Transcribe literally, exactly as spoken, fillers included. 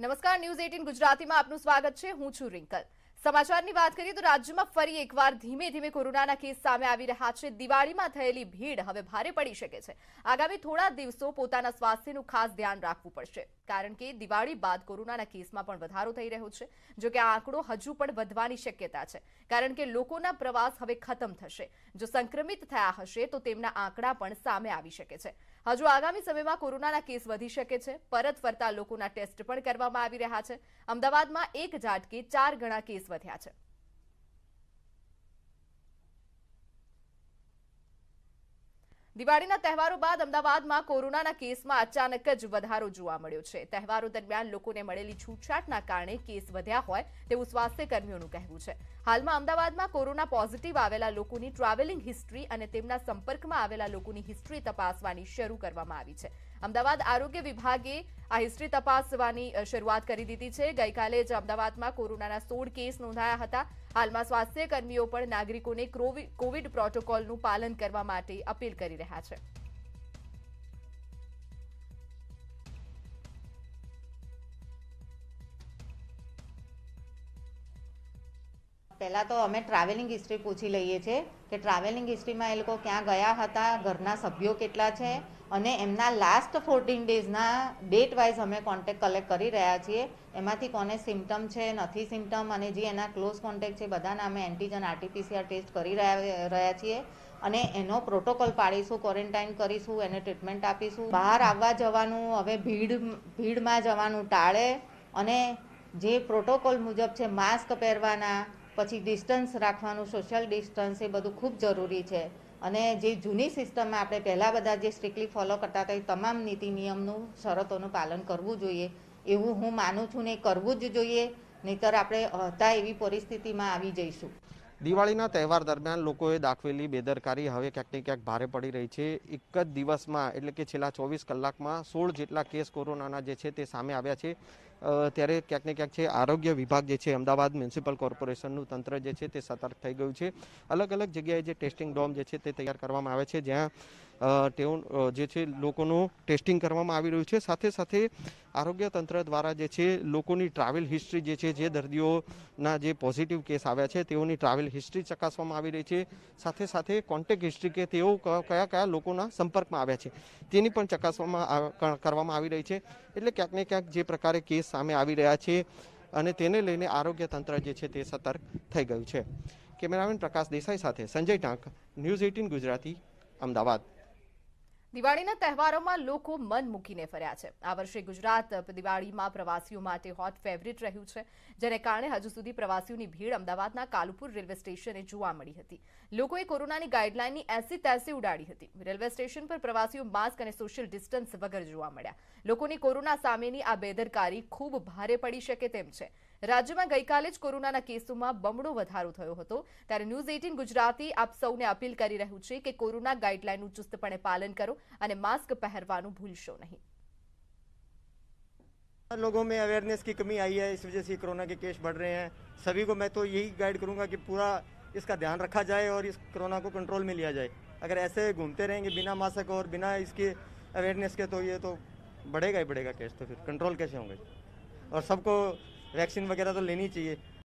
नमस्कार न्यूज अठारह गुजराती में आपनु स्वागत है। हूँ छू रिंकल। समाचार की बात करिए तो राज्य में फरी एक वार धीमे धीमे कोरोना केस सामे आवी रह्या छे। दिवाळी में थयेली भीड़ हवे भारे पड़ी शके छे। आगामी थोड़ा दिवसों पोताना स्वास्थ्यनुं खास ध्यान राखवुं पड़शे, कारण के दिवाळी बाद कोरोना केस में पण वधारो थई रह्यो छे। जो के आंकड़ो हजू पण वधवानी शक्यता छे, कारण के लोकोना प्रवास हवे खत्म थशे। जो संक्रमित थया हशे तो तेमना आंकड़ा पण सामे आवी शके छे। हजू आगामी समय में कोरोना केस वधी शके छे। परत फरता लोकोना टेस्ट पण करवामां आवी रह्या छे। अमदावाद में एक झाटके चार गणा केस વધ્યા છે। દિવાળીના તહેવારો બાદ અમદાવાદમાં કોરોનાના કેસમાં અચાનક જ વધારો જોવા મળ્યો છે। તહેવારો દરમિયાન લોકોને મળેલી છૂટછાટના કારણે કેસ વધ્યા હોય તેવું સ્વાસ્થ્યકર્મીઓનું કહેવું છે। હાલમાં અમદાવાદમાં કોરોના પોઝિટિવ આવેલા લોકોની ટ્રાવેલિંગ હિસ્ટ્રી અને તેમના સંપર્કમાં આવેલા લોકોની હિસ્ટ્રી તપાસવાની શરૂ કરવામાં આવી છે। અમદાવાદ આરોગ્ય વિભાગે આ હિસ્ટ્રી તપાસવાની શરૂઆત કરી દીધી છે। ગઈકાલે જ અમદાવાદમાં કોરોનાના સોળ કેસ નોંધાયા હતા। हाल में स्वास्थ्यकर्मीओ पर नागरिकों ने कोविड प्रोटोकॉल पालन करवा माटे अपील करी रह्या छे। पहला तो अमे ट्रावेलिंग हिस्ट्री पूछी लीए छे कि ट्रावेलिंग हिस्ट्री में ए लोग क्या गया हता, घरना सभ्यो केटला छे अने एमना लास्ट फोर्टीन डेजना डेट वाइज अमे कॉन्टेक्ट कलेक्ट करी रह्या छीए। एमांथी कोने सिम्टम छे, नथी सिम्टम अने जे एना क्लोज कॉन्टेक्ट छे बधाने अमे एंटीजन आरटीपीसीआर टेस्ट करी रह्या रह्या छीए अने एनो प्रोटोकॉल पाड़ीशुं, क्वोरंटाइन करीशुं, एने ट्रीटमेंट आपीशुं। बहार आववा जवानुं हवे भीड़ भीड़मां जवानुं टाळे अने जे प्रोटोकॉल मुजब छे मास्क पहेरवाना, पछी डिस्टन्स राखवानुं, सोशियल डिस्टन्स ए बधुं खूब जरूरी छे। अने जे जूनी सिस्टम में आपणे पहला बधा जे स्ट्रिक्टली फॉलो करता हता तमाम नीति नियमनुं शरतोनुं पालन करवुं जोईए, एवुं हुं मानुं छुं ने करवुं ज जोईए, नहींतर आपणे हता एवी परिस्थितिमां आवी जईशुं। दिवाळीना तहेवार दरमियान लोकोए दाखवेली बेदरकारी हवे क्यांक ने क्यांक भारे पड़ी रही छे। एक ज दिवसमां एटले के छेल्ला चोवीस कलाकमां सोळ जेटला केस कोरोनाना जे छे ते सामे आव्या छे। त्यारे क्यांक ने क्यांक छे आरोग्य विभाग जे छे अमदावाद म्युनिसिपल कॉर्पोरेशननुं तंत्र जे छे ते सतर्क थई गयुं छे। अलग अलग जग्याए जे टेस्टिंग डोम जे छे ते तैयार करवामां आवे छे, ज्यां तेओ जे छे लोकोनुं टेस्टिंग करवामां आवी रह्युं छे। साथे साथे आरोग्य तंत्र द्वारा जे छे लोकोनी ट्रावेल हिस्ट्री जे छे, जे दर्दीओना जे पॉजिटिव केस आव्या छे तेओनी ट्रावेल हिस्ट्री चकासवामां आवी रही छे। साथे साथे कॉन्टेक्ट हिस्ट्री के तेओ कया कया लोकोना संपर्कमां आव्या छे तेनी पण चकासवामां करवामां आवी रही छे। एटले क्यांक ने क्यांक जे प्रकारे केस सामे आवी रह्या छे अने तेने लईने आरोग्य तंत्र जे छे ते सतर्क थई गयुं छे। कैमरामेन प्रकाश देसाई साथे संजय टांक, न्यूज अठारह गुजराती, अमदावाद। दिवाळीना तहेवारोमां लोको मन मूकीने फर्या छे। आ वर्षे गुजरात दिवाळीमां प्रवासीओ माटे हॉट फेवरेट रह्युं छे, जेने कारणे हजू सुधी प्रवासीओनी भीड़ अमदावादना कालुपुर रेलवे स्टेशने जोवा मळी हती। लोकोए कोरोनानी गाइडलाइननी एसी तेसी उडाडी हती। रेलवे स्टेशन पर प्रवासीओ मास्क अने सोशियल डिस्टन्स वगर जोवा मळ्या। लोकोनी कोरोना सामेनी आ बेदरकारी खूब भारे पड़ी शके तेम छे। राज्यमां गईकाले ज कोरोनाना केसोमां बमणो વધારો થયો હતો, ત્યારે ન્યૂઝ અઢાર ગુજરાતી આપ સૌને અપીલ કરી રહ્યું છે કે કોરોના ગાઈડલાઈનનું ચુસ્તપણે પાલન કરો અને માસ્ક પહેરવાનું ભૂલશો નહીં। लोगों में अवेयरनेस की कमी आई है, इस वजह से कोरोना के केस बढ़ रहे हैं। सभी को मैं तो यही गाइड करूंगा कि पूरा इसका ध्यान रखा जाए और इस कोरोना को कंट्रोल में लिया जाए। अगर ऐसे घूमते रहेंगे बिना मास्क और बिना इसके अवेयरनेस के तो ये तो बढ़ेगा ही बढ़ेगा केस, तो फिर कंट्रोल कैसे होंगे। और सबको वैक्सीन वगैरह तो लेनी चाहिए।